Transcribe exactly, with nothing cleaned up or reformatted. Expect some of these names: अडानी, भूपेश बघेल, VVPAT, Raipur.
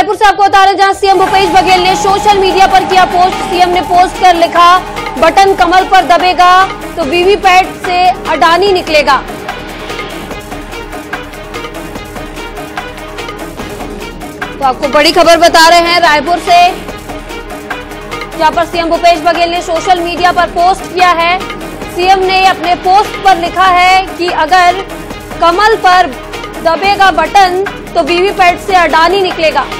रायपुर से आपको बता रहे हैं जहां सीएम भूपेश बघेल ने सोशल मीडिया पर किया पोस्ट। सीएम ने पोस्ट कर लिखा, बटन कमर पर दबेगा तो वीवीपैट से अडानी निकलेगा। तो आपको बड़ी खबर बता रहे हैं रायपुर से, जहां पर सीएम भूपेश बघेल ने सोशल मीडिया पर पोस्ट किया है। सीएम ने अपने पोस्ट पर लिखा है कि अगर कमल पर दबेगा बटन तो वीवीपैट से अडानी निकलेगा।